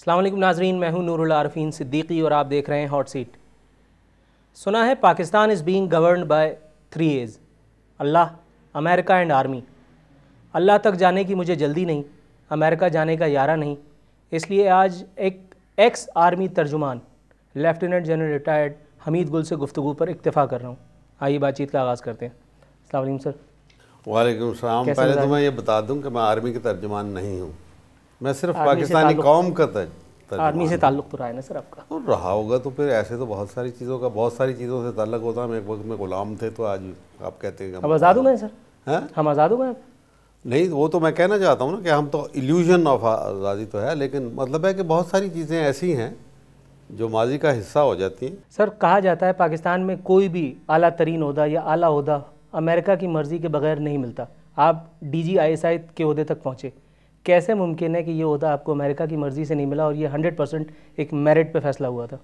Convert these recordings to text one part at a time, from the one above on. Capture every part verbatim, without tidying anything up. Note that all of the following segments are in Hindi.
अस्सलामु अलैकुम नाज़रीन, मैं हूँ नूरुल आरिफीन सिद्दीकी और आप देख रहे हैं हॉट सीट। सुना है Pakistan is being governed by three A's, अल्लाह, अमेरिका एंड आर्मी। अल्लाह तक जाने की मुझे जल्दी नहीं, अमेरिका जाने का यारा नहीं, इसलिए आज एक एक्स आर्मी तर्जुमान lieutenant general retired Hamid Gul से गुफ्तगू पर इक्तफ़ा कर रहा हूँ। आइए बातचीत का आगाज़ करते हैं। अस्सलामु अलैकुम सर। वालेकुम सलाम। पहले तो मैं ये बता दूं कि मैं आर्मी के तर्जुमान नहीं हूँ, मैं सिर्फ पाकिस्तानी कौम का तर्जुमान। आर्मी से ताल्लुक़ तो रहा है ना सर आपका? और रहा होगा तो फिर ऐसे तो बहुत सारी चीज़ों का बहुत सारी चीज़ों से ताल्लुक़ होता है। हम एक वक्त में ग़ुलाम थे तो आज आप कहते हैं हम आज़ाद हो गए सर। हैं हम आज़ाद हो गए? नहीं, वो तो मैं कहना चाहता हूँ ना कि हम तो इल्यूजन ऑफ आज़ादी तो है, लेकिन मतलब है कि बहुत सारी चीज़ें ऐसी हैं जो माजी का हिस्सा हो जाती हैं। सर कहा जाता है पाकिस्तान में कोई भी आला तरीन ओहदा या आला ओहदा अमेरिका की मर्ज़ी के बगैर नहीं मिलता। आप डीजी आईएसआई के ओहदे तक पहुँचे, कैसे मुमकिन है कि ये ओहदा आपको अमेरिका की मर्ज़ी से नहीं मिला और ये हंड्रेड परसेंट एक मेरिट पे फैसला हुआ था?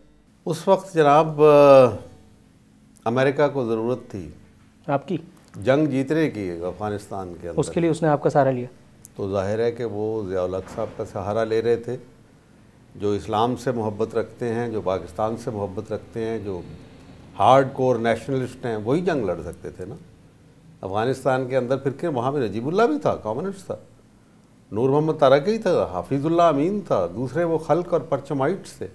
उस वक्त जनाब अमेरिका को ज़रूरत थी आपकी, जंग जीतने की अफ़गानिस्तान के अंदर, उसके लिए उसने आपका सहारा लिया। तो जाहिर है कि वो ज़िया उल-हक साहब का सहारा ले रहे थे, जो इस्लाम से मोहब्बत रखते हैं, जो पाकिस्तान से मोहब्बत रखते हैं, जो हार्ड कोर नेशनलिस्ट हैं, वही जंग लड़ सकते थे ना अफ़गानिस्तान के अंदर। फिर के वहाँ पर नजीबुल्ला भी था, कम्युनिस्ट था, नूर मोहम्मद तारकी था, हाफिजुल्ला अमीन था, दूसरे वो खल्क और परचमाइट्स थे,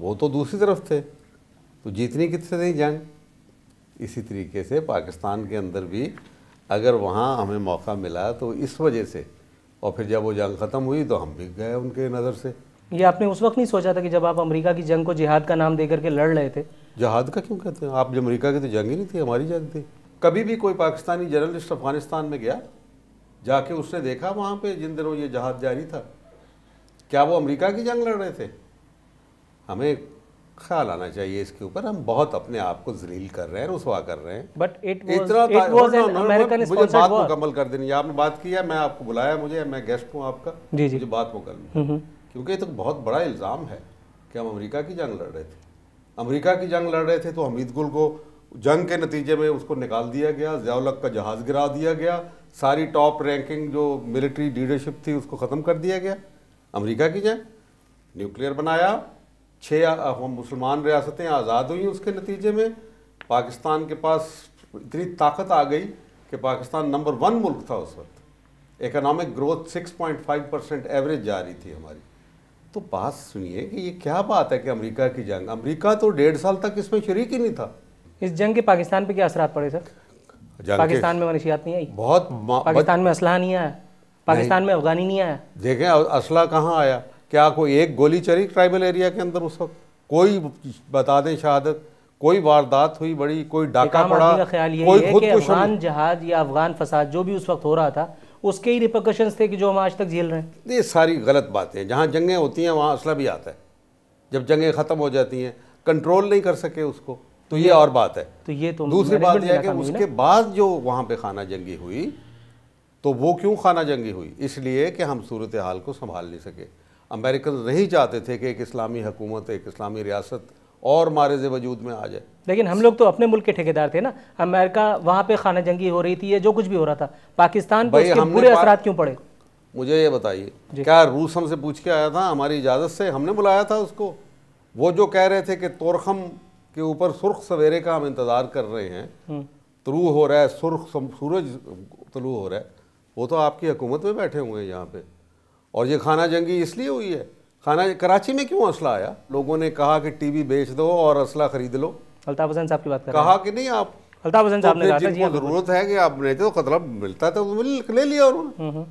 वो तो दूसरी तरफ थे। तो जीतनी किससे नहीं जंग। इसी तरीके से पाकिस्तान के अंदर भी अगर वहाँ हमें मौका मिला तो इस वजह से, और फिर जब वो जंग ख़त्म हुई तो हम बिक गए उनके नज़र से। ये आपने उस वक्त नहीं सोचा था कि जब आप अमेरिका की जंग को जिहाद का नाम देकर के लड़ रहे थे? जिहाद का क्यों कहते हैं आप, जब अमेरिका की तो जंग ही नहीं थी, हमारी जंग थी। कभी भी कोई पाकिस्तानी जर्नलिस्ट अफ़गानिस्तान में गया, जाके उसने देखा वहाँ पे जिन दिनों ये जहाद जारी था, क्या वो अमेरिका की जंग लड़ रहे थे? हमें ख्याल आना चाहिए इसके ऊपर। हम बहुत अपने आप को जलील कर रहे हैं, रुसवा कर रहे हैं। But it was an American sponsored war. मुझे बात मुकम्मल कर देनी, आपने बात की है, मैं आपको बुलाया, मुझे मैं गेस्ट हूँ आपका, मुझे बात मुकम्मल, क्योंकि ये तो बहुत बड़ा इल्ज़ाम है कि हम अमेरिका की जंग लड़ रहे थे। अमेरिका की जंग लड़ रहे थे तो हमीद गुल को जंग के नतीजे में उसको निकाल दिया गया, ज़िया उल-हक का जहाज़ गिरा दिया गया, सारी टॉप रैंकिंग जो मिलिट्री लीडरशिप थी उसको ख़त्म कर दिया गया। अमेरिका की जंग, न्यूक्लियर बनाया, छः मुसलमान रियासतें आज़ाद हुई, उसके नतीजे में पाकिस्तान के पास इतनी ताकत आ गई कि पाकिस्तान नंबर वन मुल्क था उस वक्त। Economic growth six point five percent average जा रही थी हमारी। तो बात सुनिए कि ये क्या बात है कि अमेरिका की जंग, अमेरिका तो डेढ़ साल तक इसमें शरीक ही नहीं था। इस जंग के पाकिस्तान पे क्या असरात पड़े सर? पाकिस्तान में मनशियात नहीं आई, बहुत पाकिस्तान में असला नहीं आया, पाकिस्तान में अफगानी नहीं आया। देखें असला कहाँ आया, क्या कोई एक गोली चली ट्राइबल एरिया के अंदर उस वक्त? कोई बता दें शहादत, कोई वारदात हुई बड़ी, कोई डाका पड़ा, कोई खुद अफगान जहाज या अफगान फसाद जो भी उस वक्त हो रहा था उसके ही रिपरकशंस थे कि जो हम आज तक झेल रहे हैं। ये सारी गलत बातें। जहाँ जंगें होती हैं वहाँ असला भी आता है, जब जंगें ख़त्म हो जाती हैं कंट्रोल नहीं कर सके उसको तो ये, ये और बात है। तो ये तो दूसरी बात यह है कि उसके बाद जो वहाँ पे खाना जंगी हुई, तो वो क्यों खाना जंगी हुई? इसलिए कि हम सूरत हाल को संभाल नहीं सके। अमेरिकन नहीं चाहते थे कि एक इस्लामी हुकूमत, एक इस्लामी रियासत और मारेज़े वजूद में आ जाए। लेकिन हम लोग तो अपने मुल्क के ठेकेदार थे ना। अमेरिका वहाँ पे खाना जंगी हो रही थी, ये जो कुछ भी हो रहा था पाकिस्तान पर, इसके बुरे असरात क्यों पड़े? मुझे ये बताइए, क्या रूस हमसे पूछ के आया था हमारी इजाज़त से? हमने बुलाया था उसको। वो जो कह रहे थे कि तोरखम के ऊपर सुर्ख सवेरे का हम इंतज़ार कर रहे हैं, तुलू हो रहा है, सुर्ख सूरज तुलू हो रहा है, वो तो आपकी हुकूमत में बैठे हुए हैं यहाँ पे। और ये खाना जंगी इसलिए हुई है। खाना कराची में क्यों असला आया? लोगों ने कहा कि टीवी बेच दो और असला खरीद लो। अल्ताफ हसन साहब की बात कर रहे हैं, कहा कि नहीं आप अल्ताफ हसन साहब ने कहा था जी ज़रूरत है कि आप लेते तो कतलब मिलता था, ले लिया उन्होंने।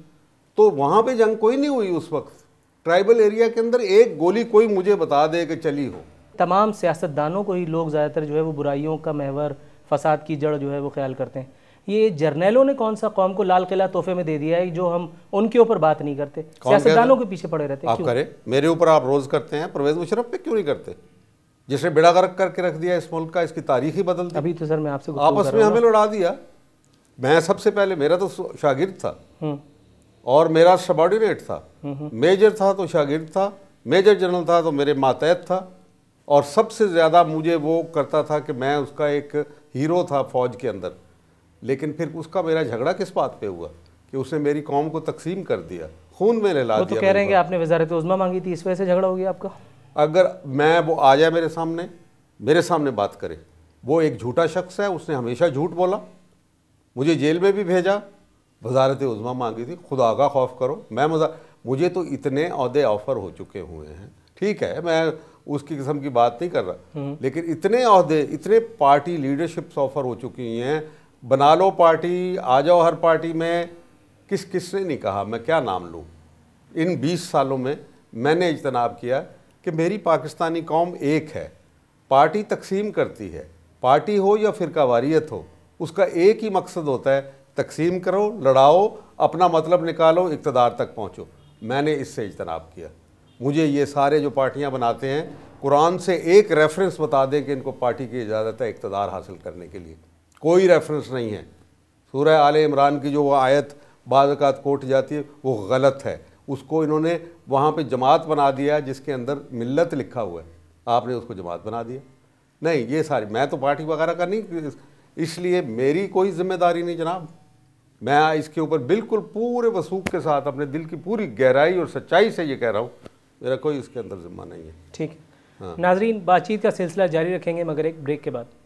तो वहाँ पे जंग कोई नहीं हुई उस वक्त ट्राइबल एरिया के अंदर। एक गोली कोई मुझे बता दे कि चली हो। तमाम सियासतदानों को ही लोग ज़्यादातर जो है वो बुराइयों का महवर, फसाद की जड़ जो है वो ख्याल करते हैं। ये जर्नैलों ने कौन सा कौम को लाल किला तोहफे में दे दिया है जो हम उनके ऊपर बात नहीं करते, सियासतदानों के पीछे पड़े रहते हैं। आप करें, मेरे ऊपर आप रोज़ करते हैं, परवेज़ मुशर्रफ पे क्यों नहीं करते, जिसने बेड़ा गर्क करके रख दिया इस मुल्क का, इसकी तारीख ही बदल दी। अभी तो सर मैं आपसे आपस में हमें लड़ा दिया। मैं सबसे पहले, मेरा तो शागिर्द था और मेरा सबॉर्डिनेट था, मेजर था तो शागिर्द था, मेजर जनरल था तो मेरे मातहत था, और सबसे ज़्यादा मुझे वो करता था कि मैं उसका एक हीरो था फ़ौज के अंदर। लेकिन फिर उसका मेरा झगड़ा किस बात पे हुआ कि उसने मेरी कौम को तकसीम कर दिया, खून में नहला दिया। वो तो कह रहे हैं कि आपने वजारत उज़्मा मांगी थी, इस वजह से झगड़ा हो गया आपका। अगर मैं वो आ जाए मेरे सामने, मेरे सामने बात करे, वो एक झूठा शख्स है, उसने हमेशा झूठ बोला, मुझे जेल में भी भेजा, वजारत उज़्मा मांगी थी, खुदा का खौफ करो। मैं मजा मुझे तो इतने औहदे ऑफ़र हो चुके हुए हैं, ठीक है मैं उसकी किस्म की बात नहीं कर रहा, लेकिन इतने औहदे, इतने पार्टी लीडरशिप्स ऑफ़र हो चुकी हैं, बना लो पार्टी, आ जाओ हर पार्टी में, किस किस ने नहीं कहा, मैं क्या नाम लूँ। इन बीस सालों में मैंने इज्तनाब किया कि मेरी पाकिस्तानी कौम एक है, पार्टी तकसीम करती है, पार्टी हो या फ़िरका वारियत हो, उसका एक ही मकसद होता है, तकसीम करो, लड़ाओ, अपना मतलब निकालो, इक़्तिदार तक पहुँचो। मैंने इससे इज्तनाब किया। मुझे ये सारे जो पार्टियाँ बनाते हैं, कुरान से एक रेफरेंस बता दें कि इनको पार्टी की इजाज़त है इक़्तिदार हासिल करने के लिए, कोई रेफरेंस नहीं है। सूरह आले इमरान की जो वह आयत बाद अवक़ात कोट जाती है वो गलत है, उसको इन्होंने वहाँ पे जमात बना दिया जिसके अंदर मिल्लत लिखा हुआ है, आपने उसको जमात बना दिया। नहीं, ये सारी मैं तो पार्टी वगैरह का नहीं, इसलिए मेरी कोई जिम्मेदारी नहीं जनाब। मैं इसके ऊपर बिल्कुल पूरे वसूख के साथ अपने दिल की पूरी गहराई और सच्चाई से ये कह रहा हूँ, मेरा कोई इसके अंदर ज़िम्मा नहीं है। ठीक है, हाँ। नाजरीन, बातचीत का सिलसिला जारी रखेंगे मगर एक ब्रेक के बाद।